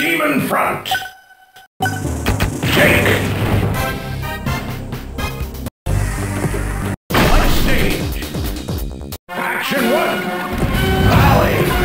Demon Front. Shake. Let's stage. Action 1. Volley.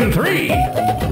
in 3.